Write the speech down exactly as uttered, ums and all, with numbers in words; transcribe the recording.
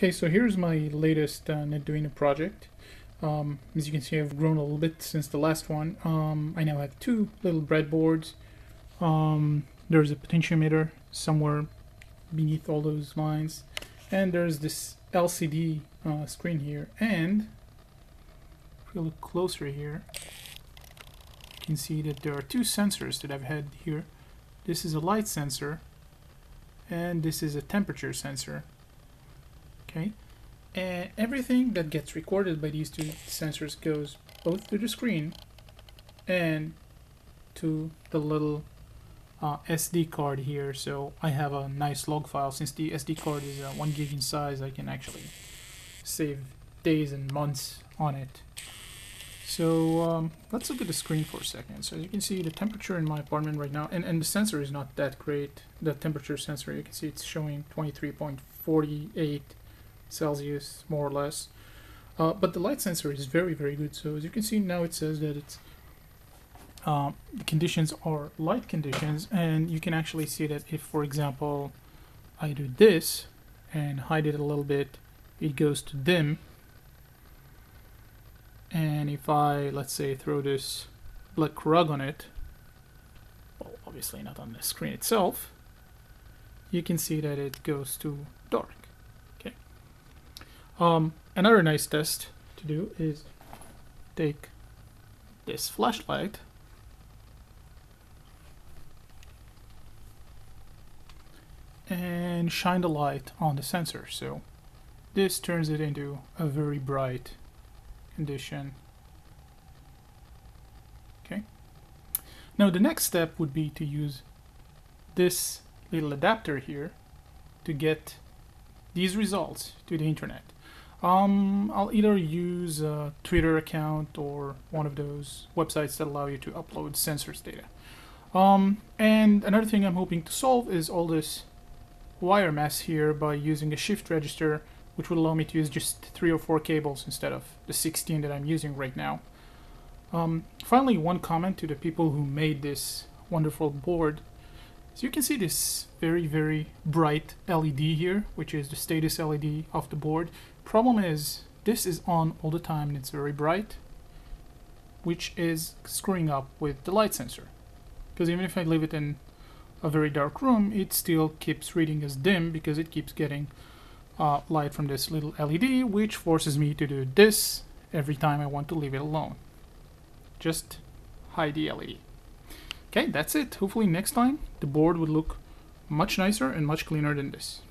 Okay, so here's my latest uh, Netduino project. Um, as you can see, I've grown a little bit since the last one. Um, I now have two little breadboards. Um, there's a potentiometer somewhere beneath all those lines, and there's this L C D uh, screen here. And if we look closer here, you can see that there are two sensors that I've had here. This is a light sensor, and this is a temperature sensor. Okay, and everything that gets recorded by these two sensors goes both to the screen and to the little uh, S D card here. So I have a nice log file. Since the S D card is uh, one gig in size, I can actually save days and months on it. So um, let's look at the screen for a second. So as you can see, the temperature in my apartment right now, and, and the sensor is not that great. The temperature sensor, you can see it's showing twenty-three point four eight Celsius, more or less. Uh, but the light sensor is very, very good. So as you can see now, it says that it's uh, the conditions are light conditions, and you can actually see that if, for example, I do this and hide it a little bit, it goes to dim. And if I, let's say, throw this black rug on it, well, obviously not on the screen itself, you can see that it goes to dark. Okay. Um, another nice test to do is take this flashlight and shine the light on the sensor. So this turns it into a very bright condition. Okay. Now the next step would be to use this little adapter here to get these results to the internet. Um, I'll either use a Twitter account or one of those websites that allow you to upload sensors data. Um, and another thing I'm hoping to solve is all this wire mess here by using a shift register, which would allow me to use just three or four cables instead of the sixteen that I'm using right now. Um, finally, one comment to the people who made this wonderful board. So you can see this very, very bright L E D here, which is the status L E D of the board. Problem is, this is on all the time and it's very bright, which is screwing up with the light sensor. Because even if I leave it in a very dark room, it still keeps reading as dim because it keeps getting Uh, light from this little L E D, which forces me to do this every time I want to leave it alone. Just hide the L E D. Okay, that's it. Hopefully next time the board would look much nicer and much cleaner than this.